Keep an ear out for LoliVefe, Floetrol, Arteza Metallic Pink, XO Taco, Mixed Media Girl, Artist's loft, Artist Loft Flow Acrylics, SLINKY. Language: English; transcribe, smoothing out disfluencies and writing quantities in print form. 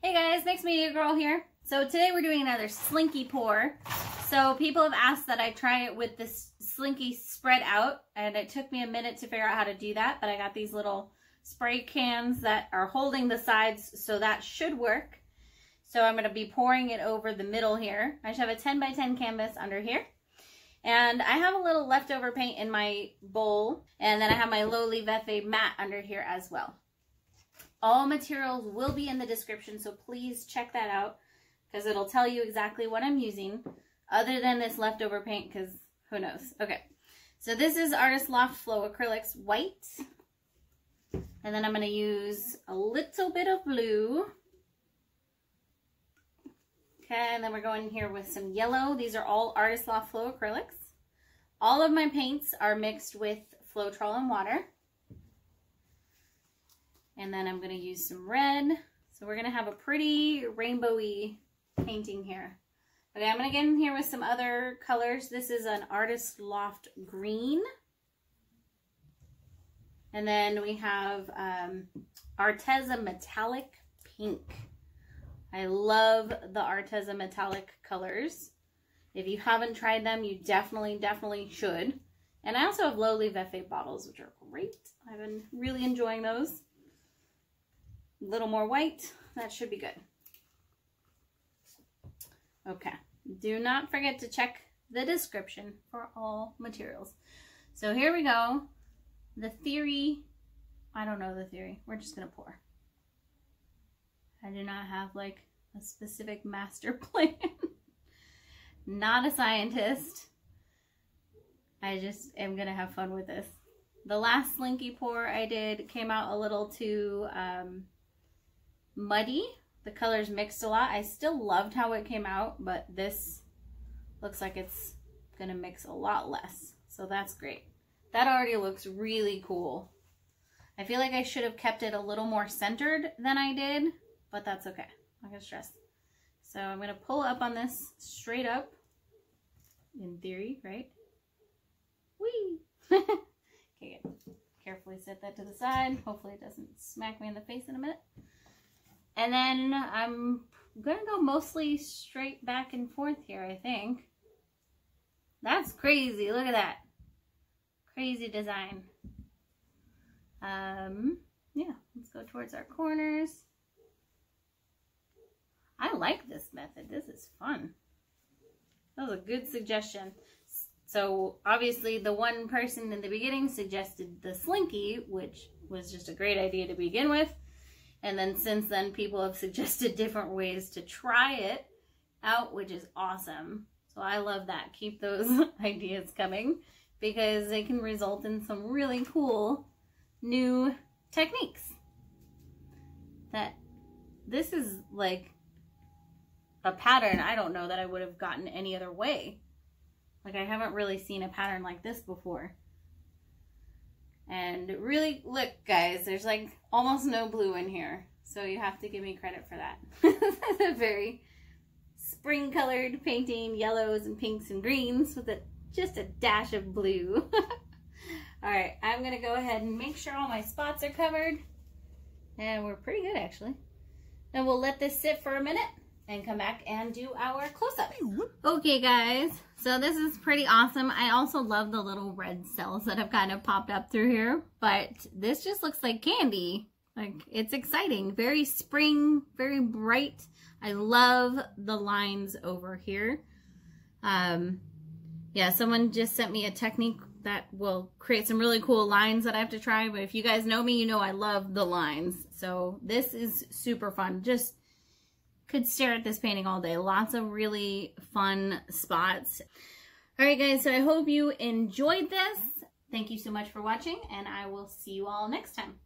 Hey guys, Mixed Media Girl here. So today we're doing another Slinky pour. So people have asked that I try it with this Slinky spread out, and it took me a minute to figure out how to do that, but I got these little spray cans that are holding the sides, so that should work. So I'm gonna be pouring it over the middle here. I should have a 10x10 canvas under here. And I have a little leftover paint in my bowl, and then I have my LoliVefe matte under here as well. All materials will be in the description, so please check that out because it'll tell you exactly what I'm using other than this leftover paint because who knows. Okay, so this is Artist Loft Flow Acrylics White. And then I'm going to use a little bit of blue. Okay, and then we're going here with some yellow. These are all Artist Loft Flow Acrylics. All of my paints are mixed with Floetrol and water. And then I'm going to use some red. So we're going to have a pretty rainbowy painting here. Okay, I'm going to get in here with some other colors. This is an Artist Loft Green. And then we have Arteza Metallic Pink. I love the Arteza Metallic colors. If you haven't tried them, you definitely should. And I also have LoliVefe bottles, which are great. I've been really enjoying those. A little more white, that should be good. Okay, do not forget to check the description for all materials. So here we go. The theory, I don't know the theory, we're just gonna pour. I do not have like a specific master plan. Not a scientist. I just am gonna have fun with this. The last Slinky pour I did came out a little too muddy. The colors mixed a lot. I still loved how it came out, but this looks like it's gonna mix a lot less, so that's great. That already looks really cool. I feel like I should have kept it a little more centered than I did, but that's okay. I'm not gonna stress. So I'm gonna pull up on this straight up, in theory, right? Whee! Okay, good. Carefully set that to the side. Hopefully it doesn't smack me in the face in a minute. And then I'm gonna go mostly straight back and forth here, I think. That's crazy, look at that. Crazy design. Yeah, let's go towards our corners. I like this method, this is fun. That was a good suggestion. So obviously the one person in the beginning suggested the Slinky, which was just a great idea to begin with. And then since then, people have suggested different ways to try it out, which is awesome. So I love that. Keep those ideas coming because they can result in some really cool new techniques. That this is like a pattern I don't know that I would have gotten any other way. Like I haven't really seen a pattern like this before. And really, look guys, there's like almost no blue in here. So you have to give me credit for that. That's a very spring colored painting, yellows and pinks and greens with just a dash of blue. All right, I'm gonna go ahead and make sure all my spots are covered. And we're pretty good actually. And we'll let this sit for a minute and come back and do our close-up. Okay guys, so this is pretty awesome. I also love the little red cells that have kind of popped up through here, but this just looks like candy. Like, it's exciting, very spring, very bright. I love the lines over here. Yeah, someone just sent me a technique that will create some really cool lines that I have to try, but if you guys know me, you know I love the lines. So this is super fun. Just could stare at this painting all day. Lots of really fun spots. All right, guys, so I hope you enjoyed this. Thank you so much for watching, and I will see you all next time.